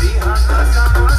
Bihar ka